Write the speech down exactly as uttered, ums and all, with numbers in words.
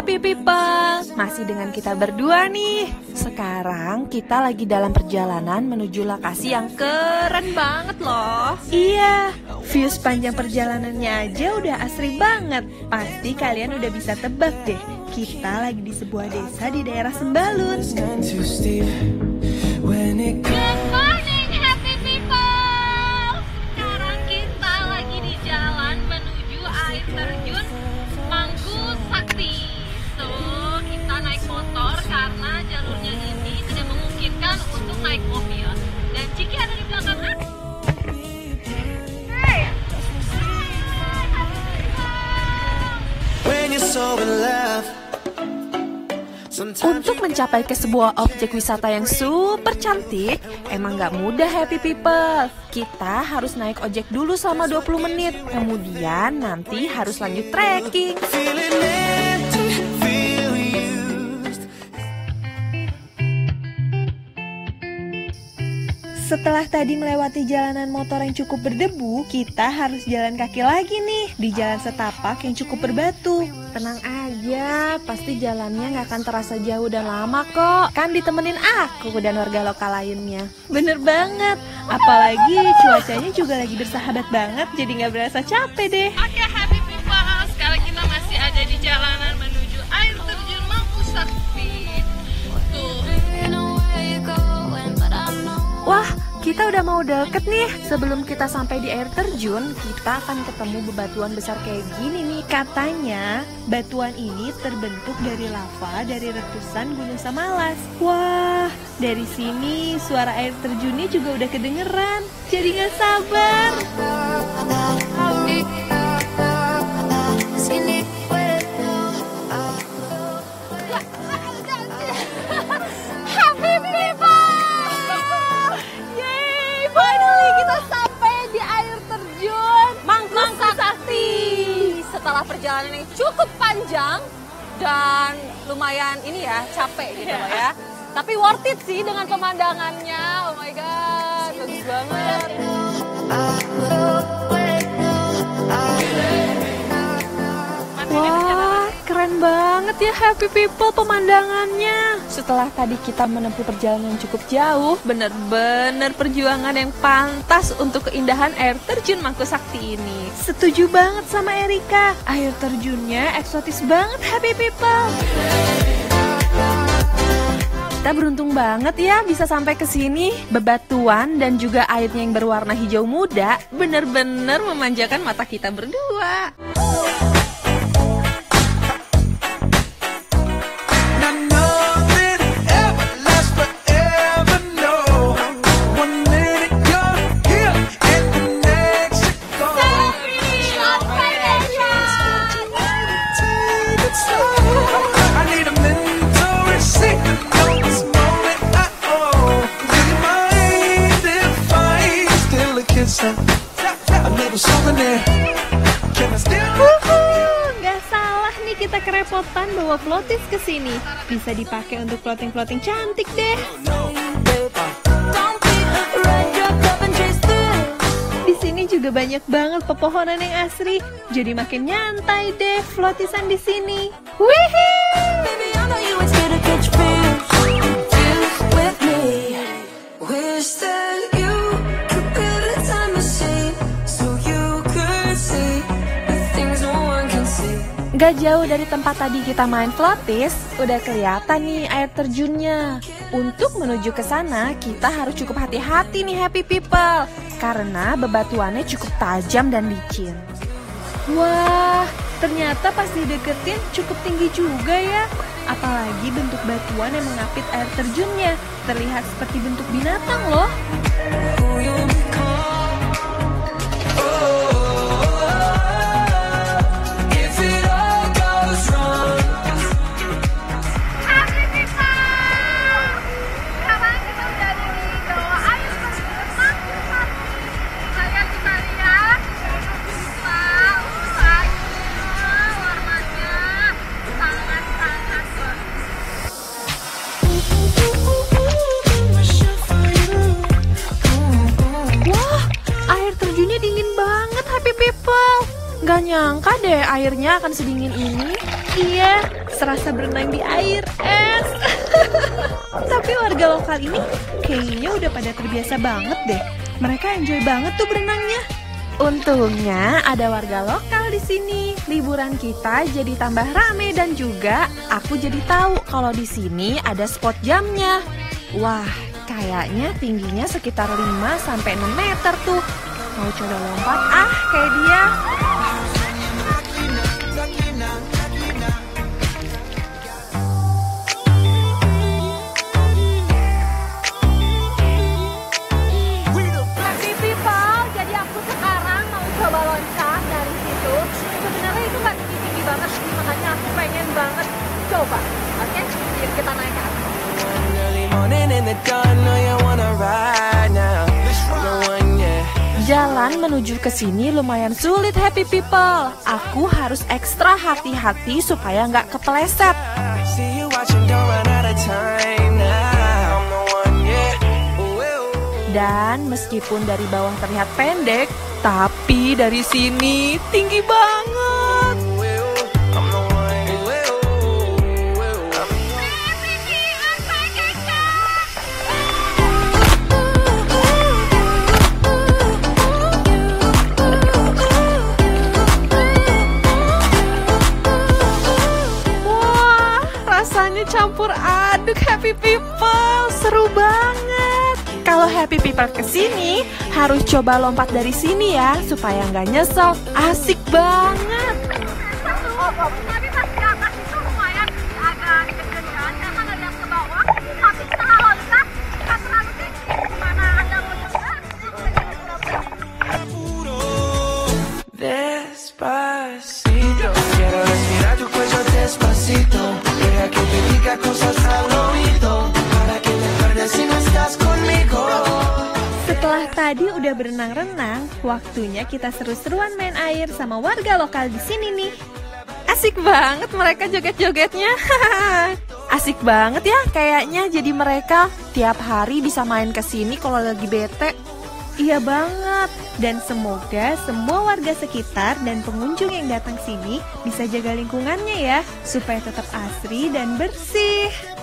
Halo Pipi Peng, masih dengan kita berdua nih. Sekarang kita lagi dalam perjalanan menuju lokasi yang keren banget loh. Iya, view sepanjang perjalanannya aja udah asri banget. Pasti kalian udah bisa tebak deh, kita lagi di sebuah desa di daerah Sembalun. Good morning, happy people. Sekarang kita lagi di jalan menuju air terjun Mangku Sakti. So, kita naik motor karena jalurnya ini tidak memungkinkan untuk naik mobil. Dan Ciki ada di belakang aku. Hey. Untuk mencapai ke sebuah objek wisata yang super cantik, emang gak mudah happy people. Kita harus naik ojek dulu selama dua puluh menit, kemudian nanti harus lanjut trekking. Setelah tadi melewati jalanan motor yang cukup berdebu, kita harus jalan kaki lagi nih di jalan setapak yang cukup berbatu. Tenang aja, pasti jalannya nggak akan terasa jauh dan lama kok. Kan ditemenin aku dan warga lokal lainnya. Bener banget, apalagi cuacanya juga lagi bersahabat banget, jadi nggak berasa capek deh. Oke happy people, sekarang kita masih ada di jalanan menuju air terjun Mangku Sakti. Wah, kita udah mau deket nih. Sebelum kita sampai di air terjun, kita akan ketemu bebatuan besar kayak gini nih. Katanya, batuan ini terbentuk dari lava dari retusan Gunung Samalas. Wah, dari sini suara air terjunnya juga udah kedengeran. Jadi nggak sabar. Setelah perjalanan yang cukup panjang dan lumayan ini ya, capek gitu loh ya. Tapi worth it sih dengan pemandangannya. Oh my god, bagus banget. Wah, keren banget ya happy people pemandangannya. Setelah tadi kita menempuh perjalanan yang cukup jauh, bener-bener perjuangan yang pantas untuk keindahan air terjun Mangku Sakti ini. Setuju banget sama Erika, air terjunnya eksotis banget happy people. Kita beruntung banget ya bisa sampai ke sini. Bebatuan dan juga airnya yang berwarna hijau muda bener-bener memanjakan mata kita berdua. Nggak salah nih kita kerepotan bawa floaties ke sini. Bisa dipakai untuk floating-floating cantik deh. Di sini juga banyak banget pepohonan yang asri. Jadi makin nyantai deh floatisan di sini. Gak jauh dari tempat tadi kita main floaties, udah kelihatan nih air terjunnya. Untuk menuju ke sana, kita harus cukup hati-hati nih happy people, karena bebatuannya cukup tajam dan licin. Wah, ternyata pas dideketin cukup tinggi juga ya. Apalagi bentuk batuan yang mengapit air terjunnya, terlihat seperti bentuk binatang loh. Gak nyangka deh airnya akan sedingin ini. Iya, serasa berenang di air es. Tapi warga lokal ini kayaknya udah pada terbiasa banget deh. Mereka enjoy banget tuh berenangnya. Untungnya ada warga lokal di sini. Liburan kita jadi tambah rame dan juga aku jadi tahu kalau di sini ada spot jamnya. Wah, kayaknya tingginya sekitar lima sampai enam meter tuh. Mau coba lompat ah kayak dia. Coba, oke? Yuk kita naik ke atas. Jalan menuju ke sini lumayan sulit, happy people. Aku harus ekstra hati-hati supaya nggak kepeleset. Dan meskipun dari bawah terlihat pendek, tapi dari sini tinggi banget. Campur aduk happy people, seru banget. Kalau happy people kesini harus coba lompat dari sini ya, supaya nggak nyesel. Asik banget. Tapi pas di atas itu lumayan agak deg-degan karena ada yang ke bawah. Tapi setelah loncat, kita terlalu tinggi. Gimana anda mau coba? Despacito, quiero respirar tu cuello despacito. Que te diga cosas al oído, para que te acuerdes si no estás conmigo. Setelah tadi udah berenang-renang, waktunya kita seru-seruan main air sama warga lokal di sini nih. Asik banget mereka joget-jogetnya. Asik banget ya kayaknya, jadi mereka tiap hari bisa main ke sini kalau lagi bete. Iya banget. Dan semoga semua warga sekitar dan pengunjung yang datang sini bisa jaga lingkungannya ya, supaya tetap asri dan bersih.